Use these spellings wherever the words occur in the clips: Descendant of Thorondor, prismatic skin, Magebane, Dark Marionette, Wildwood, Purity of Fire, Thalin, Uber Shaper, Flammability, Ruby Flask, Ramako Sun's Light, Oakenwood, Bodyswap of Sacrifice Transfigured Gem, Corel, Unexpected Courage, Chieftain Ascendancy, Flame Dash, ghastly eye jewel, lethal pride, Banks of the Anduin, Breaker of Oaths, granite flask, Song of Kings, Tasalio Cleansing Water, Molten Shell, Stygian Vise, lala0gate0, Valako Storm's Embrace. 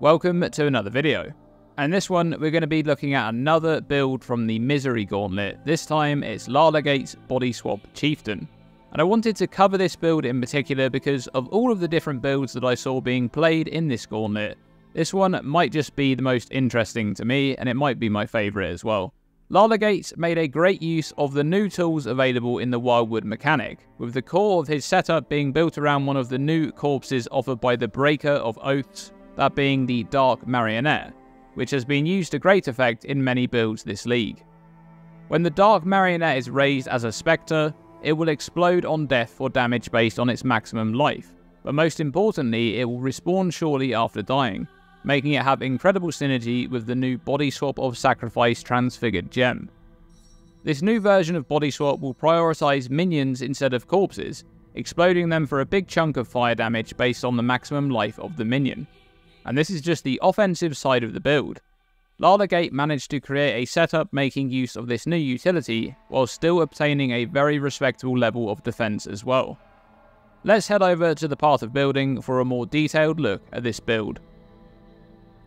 Welcome to another video, and this one we're going to be looking at another build from the Misery Gauntlet. This time it's lala0gate0's Body Swap Chieftain, and I wanted to cover this build in particular because of all of the different builds that I saw being played in this Gauntlet, this one might just be the most interesting to me and it might be my favourite as well. lala0gate0 made a great use of the new tools available in the Wildwood mechanic, with the core of his setup being built around one of the new corpses offered by the Breaker of Oaths, that being the Dark Marionette, which has been used to great effect in many builds this league. When the Dark Marionette is raised as a spectre, it will explode on death for damage based on its maximum life, but most importantly it will respawn shortly after dying, making it have incredible synergy with the new Bodyswap of Sacrifice Transfigured Gem. This new version of Bodyswap will prioritise minions instead of corpses, exploding them for a big chunk of fire damage based on the maximum life of the minion. And this is just the offensive side of the build. lala0gate0 managed to create a setup making use of this new utility, while still obtaining a very respectable level of defense as well. Let's head over to the path of building for a more detailed look at this build.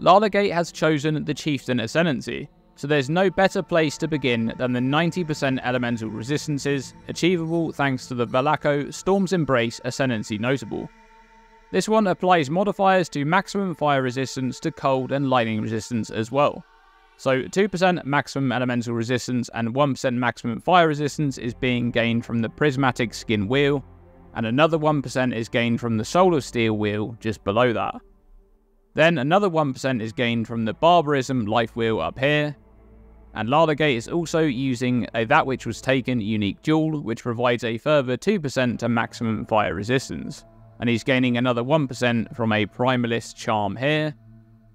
lala0gate0 has chosen the Chieftain Ascendancy, so there's no better place to begin than the 90% elemental resistances, achievable thanks to the Valako Storm's Embrace Ascendancy Notable. This one applies modifiers to maximum fire resistance to cold and lightning resistance as well. So 2% maximum elemental resistance and 1% maximum fire resistance is being gained from the prismatic skin wheel, and another 1% is gained from the solar steel wheel just below that. Then another 1% is gained from the barbarism life wheel up here, and lala0gate0 is also using a That Which Was Taken unique jewel, which provides a further 2% to maximum fire resistance. And he's gaining another 1% from a Primalist Charm here.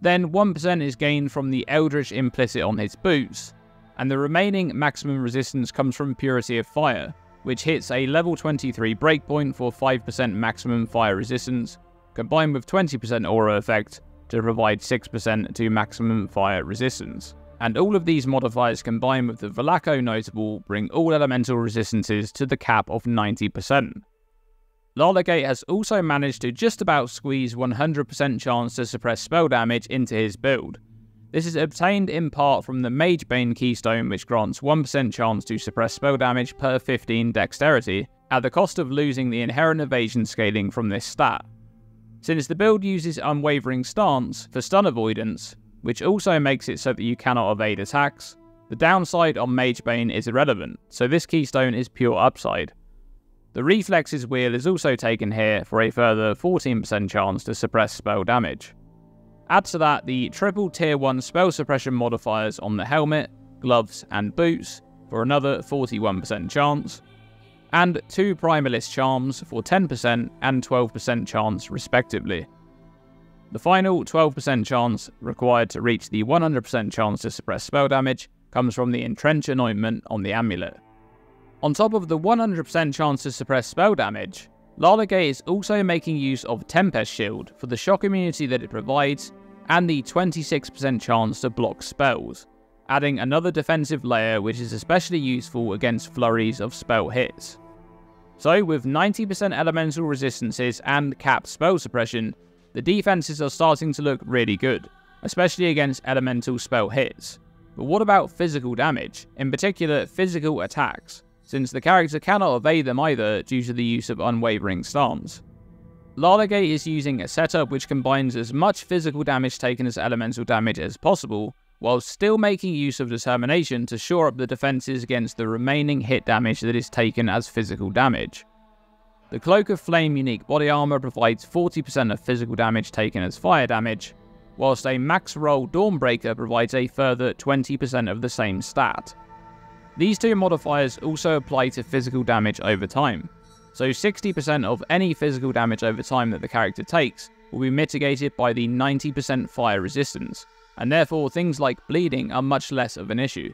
Then 1% is gained from the Eldritch Implicit on his boots, and the remaining maximum resistance comes from Purity of Fire, which hits a level 23 breakpoint for 5% maximum fire resistance, combined with 20% aura effect to provide 6% to maximum fire resistance. And all of these modifiers combined with the Valako Notable bring all elemental resistances to the cap of 90%. lala0gate0 has also managed to just about squeeze 100% chance to suppress spell damage into his build. This is obtained in part from the Magebane keystone, which grants 1% chance to suppress spell damage per 15 dexterity, at the cost of losing the inherent evasion scaling from this stat. Since the build uses Unwavering Stance for stun avoidance, which also makes it so that you cannot evade attacks, the downside on Magebane is irrelevant, so this keystone is pure upside. The Reflexes wheel is also taken here for a further 14% chance to suppress spell damage. Add to that the triple tier 1 spell suppression modifiers on the helmet, gloves and boots for another 41% chance, and 2 Primalist Charms for 10% and 12% chance respectively. The final 12% chance required to reach the 100% chance to suppress spell damage comes from the entrenched anointment on the amulet. On top of the 100% chance to suppress spell damage, lala0gate0 is also making use of Tempest Shield for the shock immunity that it provides and the 26% chance to block spells, adding another defensive layer which is especially useful against flurries of spell hits. So with 90% elemental resistances and capped spell suppression, the defenses are starting to look really good, especially against elemental spell hits. But what about physical damage, in particular physical attacks? Since the character cannot evade them either due to the use of Unwavering Stance. lala0gate0 is using a setup which combines as much physical damage taken as elemental damage as possible, while still making use of Determination to shore up the defenses against the remaining hit damage that is taken as physical damage. The Cloak of Flame unique body armor provides 40% of physical damage taken as fire damage, whilst a max roll Dawnbreaker provides a further 20% of the same stat. These two modifiers also apply to physical damage over time, so 60% of any physical damage over time that the character takes will be mitigated by the 90% fire resistance, and therefore things like bleeding are much less of an issue.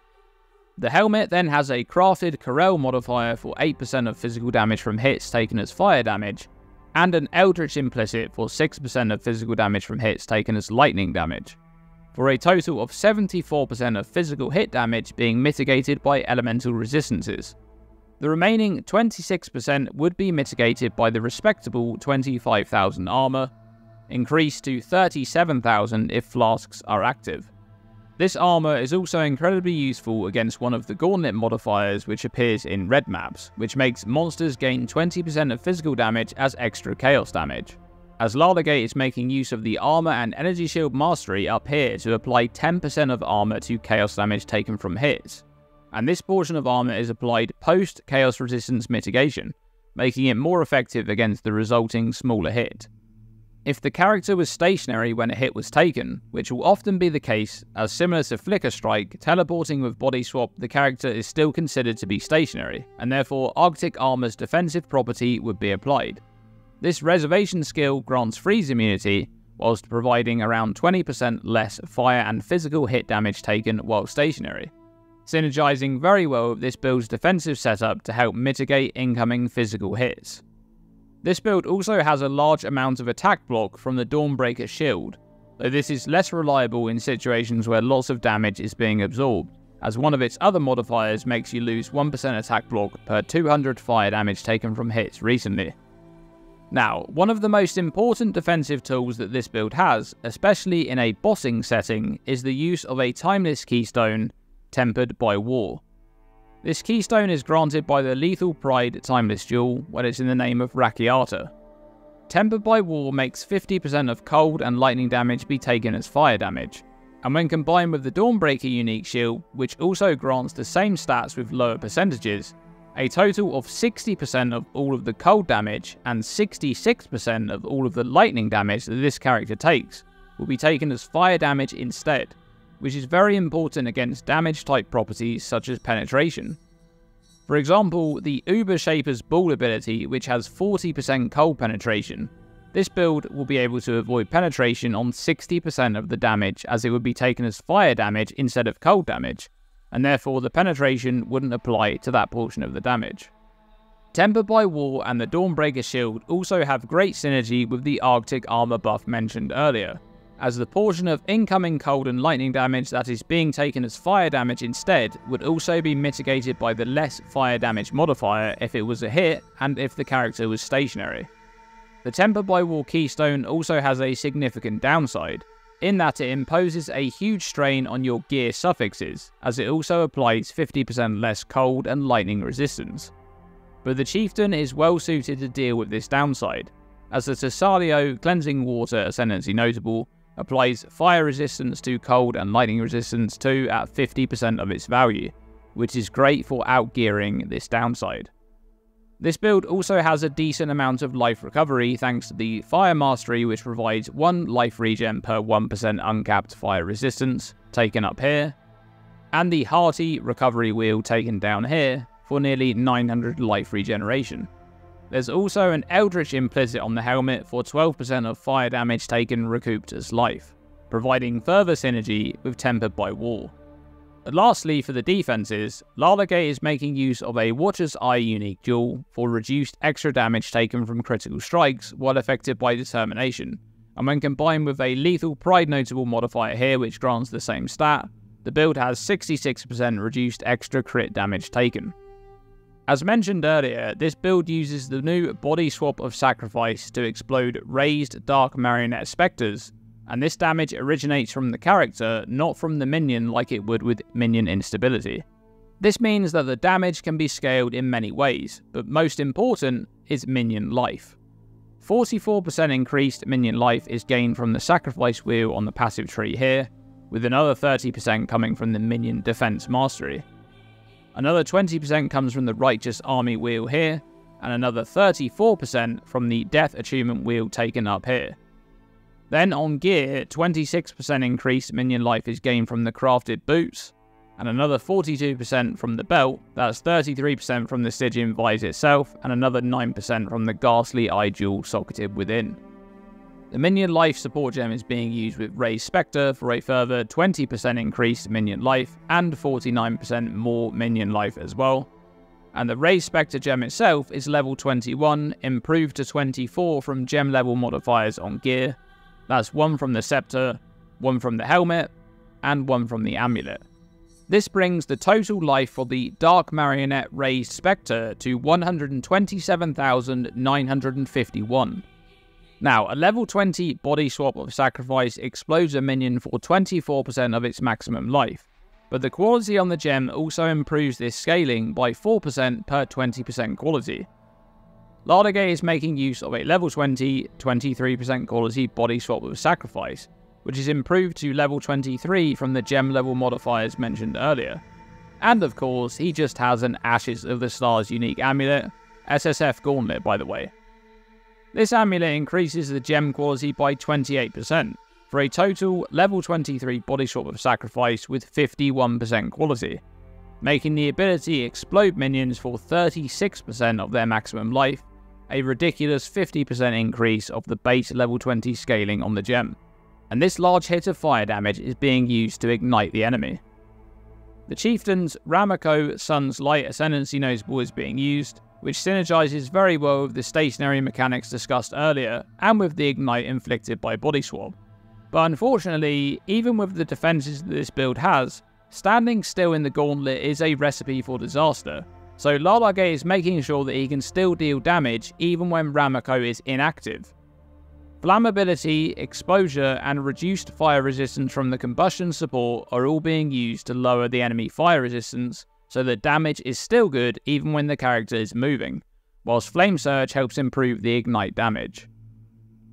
The helmet then has a crafted Corel modifier for 8% of physical damage from hits taken as fire damage, and an Eldritch Implicit for 6% of physical damage from hits taken as lightning damage, for a total of 74% of physical hit damage being mitigated by elemental resistances. The remaining 26% would be mitigated by the respectable 25,000 armor, increased to 37,000 if flasks are active. This armour is also incredibly useful against one of the Gauntlet modifiers which appears in red maps, which makes monsters gain 20% of physical damage as extra chaos damage. As lala0gate0 is making use of the armour and energy shield mastery up here to apply 10% of armour to chaos damage taken from hits, and this portion of armour is applied post chaos resistance mitigation, making it more effective against the resulting smaller hit. If the character was stationary when a hit was taken, which will often be the case, as similar to Flicker Strike, teleporting with Body Swap, the character is still considered to be stationary, and therefore Arctic Armor's defensive property would be applied. This reservation skill grants freeze immunity, whilst providing around 20% less fire and physical hit damage taken while stationary. Synergizing very well with this build's defensive setup to help mitigate incoming physical hits. This build also has a large amount of attack block from the Dawnbreaker shield, though this is less reliable in situations where lots of damage is being absorbed, as one of its other modifiers makes you lose 1% attack block per 200 fire damage taken from hits recently. Now, one of the most important defensive tools that this build has, especially in a bossing setting, is the use of a timeless keystone, Tempered by War. This keystone is granted by the Lethal Pride Timeless Jewel when it's in the name of Rakiata. Tempered by War makes 50% of cold and lightning damage be taken as fire damage, and when combined with the Dawnbreaker unique shield, which also grants the same stats with lower percentages, a total of 60% of all of the cold damage and 66% of all of the lightning damage that this character takes will be taken as fire damage instead, which is very important against damage type properties such as penetration. For example, the Uber Shaper's Ball ability, which has 40% cold penetration, this build will be able to avoid penetration on 60% of the damage, as it would be taken as fire damage instead of cold damage, and therefore the penetration wouldn't apply to that portion of the damage. Tempered by War and the Dawnbreaker shield also have great synergy with the Arctic Armor buff mentioned earlier, as the portion of incoming cold and lightning damage that is being taken as fire damage instead would also be mitigated by the less fire damage modifier if it was a hit and if the character was stationary. The Tempered by War keystone also has a significant downside, in that it imposes a huge strain on your gear suffixes, as it also applies 50% less cold and lightning resistance. But the Chieftain is well suited to deal with this downside, as the Tasalio Cleansing Water Ascendancy Notable applies fire resistance to cold and lightning resistance too at 50% of its value, which is great for outgearing this downside. This build also has a decent amount of life recovery thanks to the fire mastery, which provides 1 life regen per 1% uncapped fire resistance, taken up here, and the hearty recovery wheel taken down here for nearly 900 life regeneration. There's also an Eldritch Implicit on the helmet for 12% of fire damage taken recouped as life, providing further synergy with Tempered by War. And lastly, for the defenses, lala0gate0 is making use of a Watcher's Eye unique jewel for reduced extra damage taken from critical strikes while affected by determination, and when combined with a Lethal Pride notable modifier here which grants the same stat, the build has 66% reduced extra crit damage taken. As mentioned earlier, this build uses the new Body Swap of Sacrifice to explode raised Dark Marionette Spectres, and this damage originates from the character, not from the minion like it would with minion instability. This means that the damage can be scaled in many ways, but most important is minion life. 44% increased minion life is gained from the sacrifice wheel on the passive tree here, with another 30% coming from the minion defense mastery. Another 20% comes from the Righteous Army wheel here, and another 34% from the Death Attunement wheel taken up here. Then on gear, 26% increased minion life is gained from the Crafted Boots, and another 42% from the Belt, that's 33% from the Stygian Vise itself, and another 9% from the Ghastly Eye Jewel socketed within. The Minion Life support gem is being used with Raised Spectre for a further 20% increased minion life and 49% more minion life as well. And the Raised Spectre gem itself is level 21, improved to 24 from gem level modifiers on gear. That's 1 from the scepter, 1 from the helmet, and 1 from the amulet. This brings the total life for the Dark Marionette Raised Spectre to 127,951. Now, a level 20 Body Swap of Sacrifice explodes a minion for 24% of its maximum life, but the quality on the gem also improves this scaling by 4% per 20% quality. lala0gate0 is making use of a level 20, 23% quality Body Swap of Sacrifice, which is improved to level 23 from the gem level modifiers mentioned earlier. And of course, he just has an Ashes of the Stars unique amulet, SSF Gauntlet by the way. This amulet increases the gem quality by 28%, for a total level 23 Body Swap of Sacrifice with 51% quality, making the ability explode minions for 36% of their maximum life, a ridiculous 50% increase of the base level 20 scaling on the gem. And this large hit of fire damage is being used to ignite the enemy. The Chieftain's Ramako Sun's Light Ascendancy Notable is being used, which synergizes very well with the stationary mechanics discussed earlier and with the ignite inflicted by Body Swap. But unfortunately, even with the defenses that this build has, standing still in the gauntlet is a recipe for disaster, so lala0gate0 is making sure that he can still deal damage even when Ramako is inactive. Flammability, exposure, and reduced fire resistance from the combustion support are all being used to lower the enemy fire resistance, so that damage is still good even when the character is moving, whilst Flame Surge helps improve the ignite damage.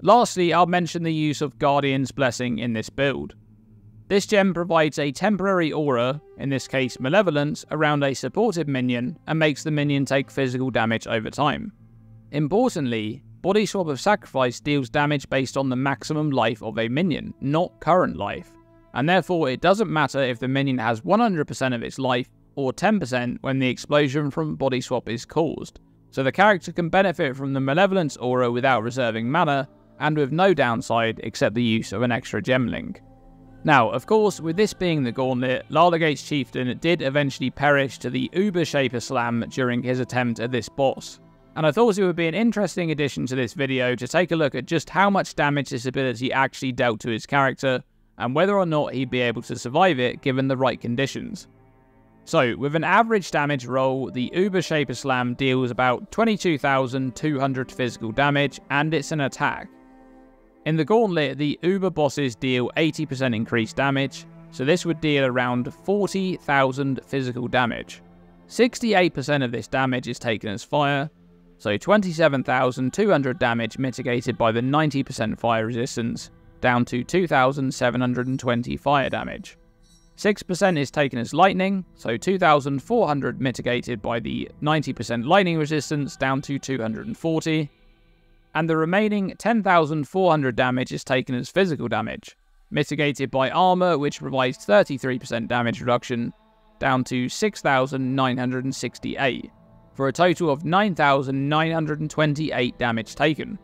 Lastly, I'll mention the use of Guardian's Blessing in this build. This gem provides a temporary aura, in this case Malevolence, around a supported minion and makes the minion take physical damage over time. Importantly, Body Swap of Sacrifice deals damage based on the maximum life of a minion, not current life, and therefore it doesn't matter if the minion has 100% of its life or 10% when the explosion from Body Swap is caused, so the character can benefit from the Malevolence aura without reserving mana, and with no downside except the use of an extra gem link. Now, of course, with this being the gauntlet, lala0gate0's Chieftain did eventually perish to the Uber Shaper slam during his attempt at this boss, and I thought it would be an interesting addition to this video to take a look at just how much damage this ability actually dealt to his character, and whether or not he'd be able to survive it given the right conditions. So, with an average damage roll, the Uber Shaper Slam deals about 22,200 physical damage, and it's an attack. In the gauntlet, the Uber bosses deal 80% increased damage, so this would deal around 40,000 physical damage. 68% of this damage is taken as fire, so 27,200 damage mitigated by the 90% fire resistance, down to 2,720 fire damage. 6% is taken as lightning, so 2,400 mitigated by the 90% lightning resistance, down to 240. And the remaining 10,400 damage is taken as physical damage, mitigated by armor, which provides 33% damage reduction, down to 6,968. For a total of 9,928 damage taken.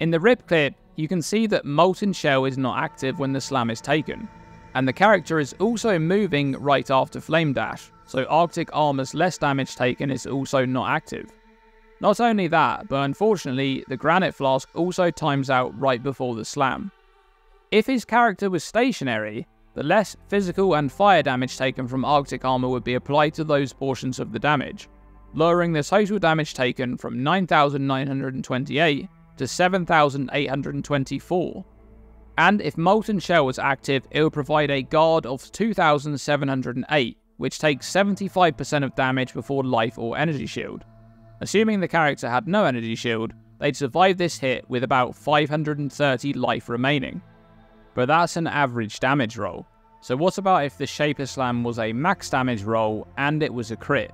In the rip clip, you can see that Molten Shell is not active when the slam is taken, and the character is also moving right after Flame Dash, so Arctic Armor's less damage taken is also not active. Not only that, but unfortunately, the Granite Flask also times out right before the slam. If his character was stationary, the less physical and fire damage taken from Arctic Armor would be applied to those portions of the damage, lowering the total damage taken from 9,928 to 7,824. And if Molten Shell was active, it would provide a guard of 2,708, which takes 75% of damage before life or energy shield. Assuming the character had no energy shield, they'd survive this hit with about 530 life remaining. But that's an average damage roll. So what about if the Shaper Slam was a max damage roll and it was a crit?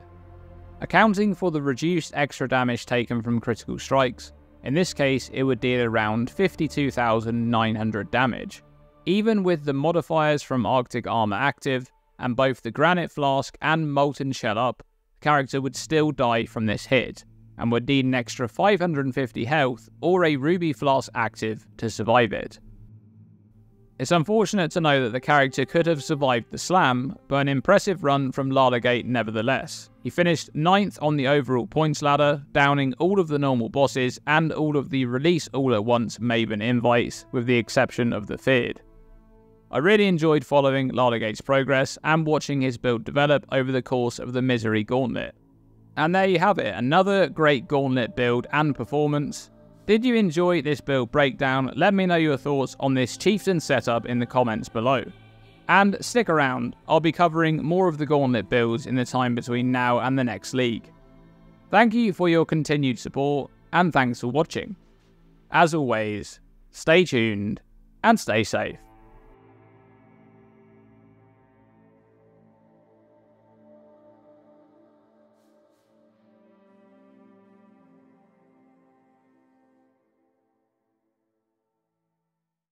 Accounting for the reduced extra damage taken from critical strikes, in this case it would deal around 52,900 damage, even with the modifiers from Arctic Armor active, and both the Granite Flask and Molten Shell up, the character would still die from this hit, and would need an extra 550 health or a Ruby Flask active to survive it. It's unfortunate to know that the character could have survived the slam, but an impressive run from lala0gate0 nevertheless. He finished 9th on the overall points ladder, downing all of the normal bosses and all of the release all at once Magebane invites, with the exception of the feared. I really enjoyed following lala0gate0's progress and watching his build develop over the course of the Misery Gauntlet. And there you have it, another great gauntlet build and performance. Did you enjoy this build breakdown? Let me know your thoughts on this Chieftain setup in the comments below. And stick around, I'll be covering more of the Gauntlet builds in the time between now and the next league. Thank you for your continued support, and thanks for watching. As always, stay tuned and stay safe.